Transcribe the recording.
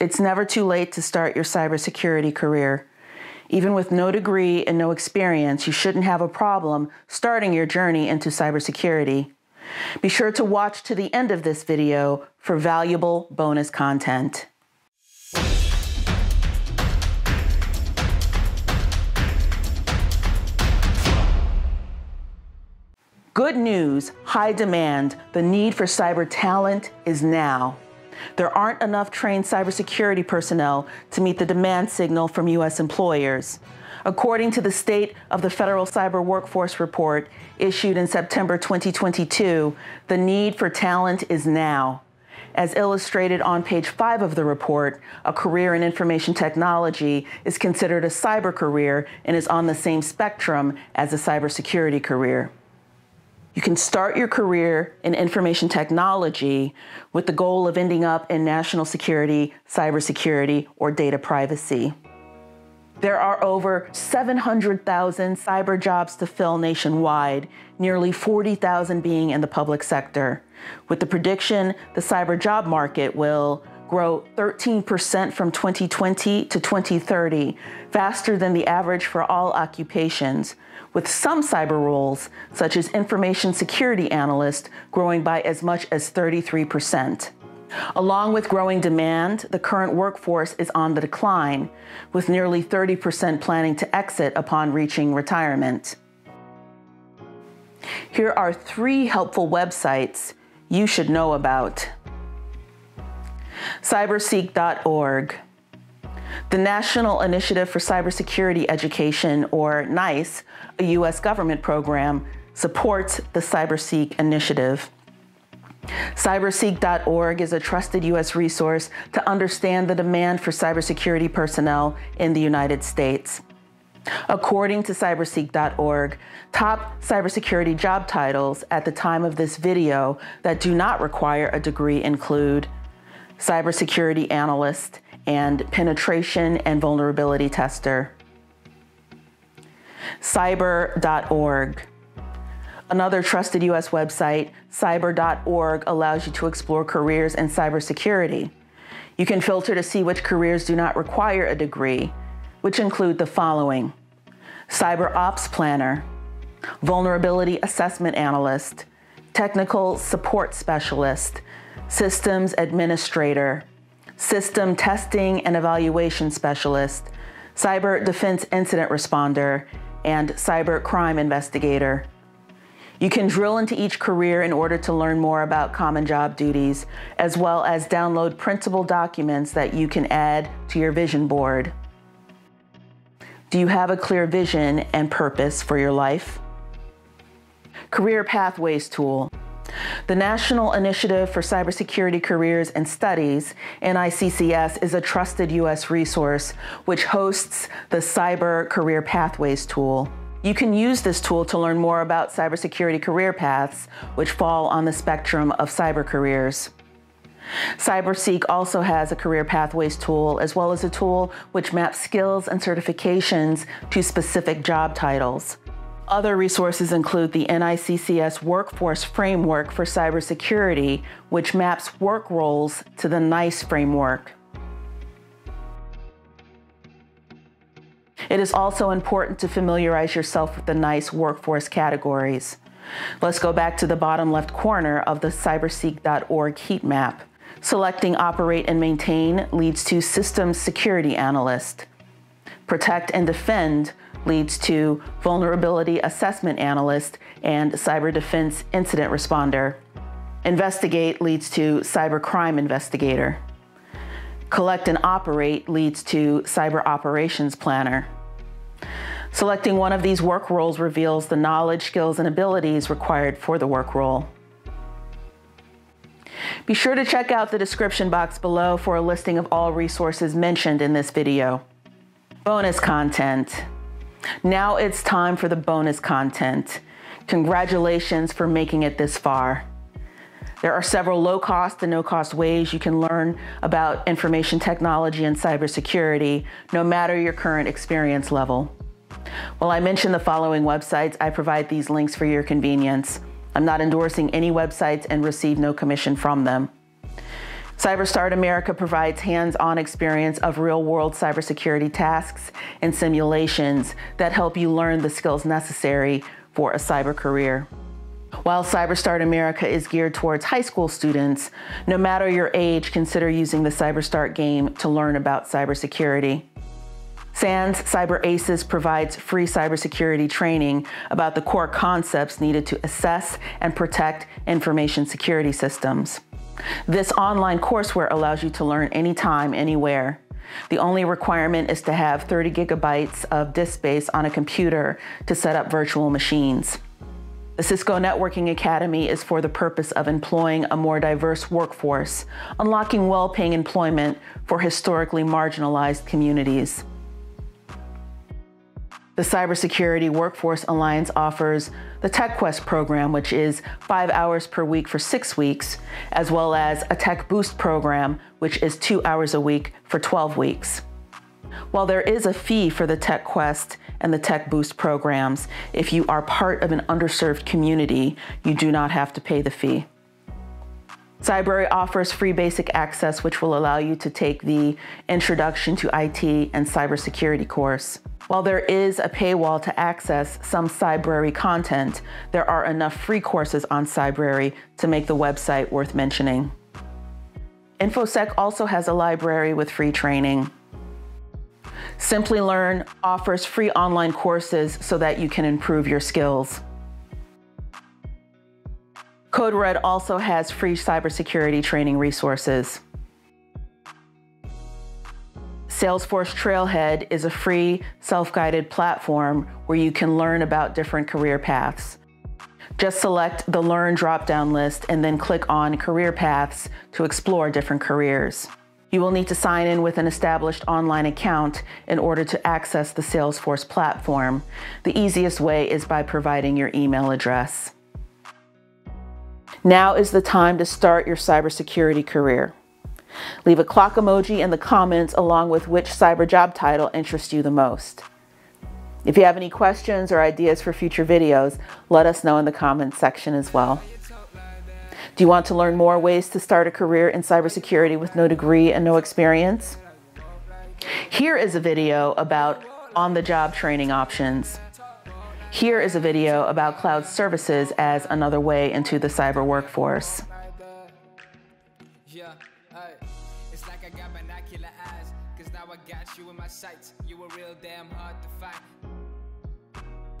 It's never too late to start your cybersecurity career. Even with no degree and no experience, you shouldn't have a problem starting your journey into cybersecurity. Be sure to watch to the end of this video for valuable bonus content. Good news, high demand, the need for cyber talent is now. There aren't enough trained cybersecurity personnel to meet the demand signal from U.S. employers. According to the State of the Federal Cyber Workforce Report issued in September 2022, the need for talent is now. As illustrated on page 5 of the report, a career in information technology is considered a cyber career and is on the same spectrum as a cybersecurity career. You can start your career in information technology with the goal of ending up in national security, cybersecurity, or data privacy. There are over 700,000 cyber jobs to fill nationwide, nearly 40,000 being in the public sector. With the prediction, the cyber job market will grow 13% from 2020 to 2030, faster than the average for all occupations, with some cyber roles, such as information security analyst, growing by as much as 33%. Along with growing demand, the current workforce is on the decline, with nearly 30% planning to exit upon reaching retirement. Here are 3 helpful websites you should know about. Cyberseek.org. The National Initiative for Cybersecurity Education, or NICE, a U.S. government program, supports the Cyberseek initiative. Cyberseek.org is a trusted U.S. resource to understand the demand for cybersecurity personnel in the United States. According to Cyberseek.org, top cybersecurity job titles at the time of this video that do not require a degree include cybersecurity analyst, and penetration and vulnerability tester. Cyber.org. Another trusted U.S. website, Cyber.org, allows you to explore careers in cybersecurity. You can filter to see which careers do not require a degree, which include the following: cyber ops planner, vulnerability assessment analyst, technical support specialist, systems administrator, system testing and evaluation specialist, cyber defense incident responder, and cyber crime investigator. You can drill into each career in order to learn more about common job duties, as well as download printable documents that you can add to your vision board. Do you have a clear vision and purpose for your life? Career Pathways Tool. The National Initiative for Cybersecurity Careers and Studies, NICCS, is a trusted U.S. resource which hosts the Cyber Career Pathways Tool. You can use this tool to learn more about cybersecurity career paths, which fall on the spectrum of cyber careers. Cyberseek also has a Career Pathways tool, as well as a tool which maps skills and certifications to specific job titles. Other resources include the NICCS Workforce Framework for Cybersecurity, which maps work roles to the NICE framework. It is also important to familiarize yourself with the NICE workforce categories. Let's go back to the bottom left corner of the cyberseek.org heat map. Selecting Operate and Maintain leads to Systems Security Analyst. Protect and Defend leads to Vulnerability Assessment Analyst and Cyber Defense Incident Responder. Investigate leads to Cyber Crime Investigator. Collect and Operate leads to Cyber Operations Planner. Selecting one of these work roles reveals the knowledge, skills, and abilities required for the work role. Be sure to check out the description box below for a listing of all resources mentioned in this video. Bonus content. Now it's time for the bonus content. Congratulations for making it this far. There are several low-cost and no-cost ways you can learn about information technology and cybersecurity, no matter your current experience level. While I mention the following websites, I provide these links for your convenience. I'm not endorsing any websites and receive no commission from them. CyberStart America provides hands-on experience of real-world cybersecurity tasks and simulations that help you learn the skills necessary for a cyber career. While CyberStart America is geared towards high school students, no matter your age, consider using the CyberStart game to learn about cybersecurity. SANS Cyber Aces provides free cybersecurity training about the core concepts needed to assess and protect information security systems. This online courseware allows you to learn anytime, anywhere. The only requirement is to have 30 gigabytes of disk space on a computer to set up virtual machines. The Cisco Networking Academy is for the purpose of employing a more diverse workforce, unlocking well-paying employment for historically marginalized communities. The Cybersecurity Workforce Alliance offers the TechQuest program, which is 5 hours per week for 6 weeks, as well as a Tech Boost program, which is 2 hours a week for 12 weeks. While there is a fee for the TechQuest and the Tech Boost programs, if you are part of an underserved community, you do not have to pay the fee. Cybrary offers free basic access, which will allow you to take the Introduction to IT and Cybersecurity course. While there is a paywall to access some Cybrary content, there are enough free courses on Cybrary to make the website worth mentioning. Infosec also has a library with free training. Simply Learn offers free online courses so that you can improve your skills. Code Red also has free cybersecurity training resources. Salesforce Trailhead is a free self-guided platform where you can learn about different career paths. Just select the Learn drop-down list and then click on Career Paths to explore different careers. You will need to sign in with an established online account in order to access the Salesforce platform. The easiest way is by providing your email address. Now is the time to start your cybersecurity career. Leave a clock emoji in the comments along with which cyber job title interests you the most. If you have any questions or ideas for future videos, let us know in the comments section as well. Do you want to learn more ways to start a career in cybersecurity with no degree and no experience? Here is a video about on-the-job training options. Here is a video about cloud services as another way into the cyber workforce. It's like I got binocular eyes, cause now I got you in my sights. You were real damn hard to find.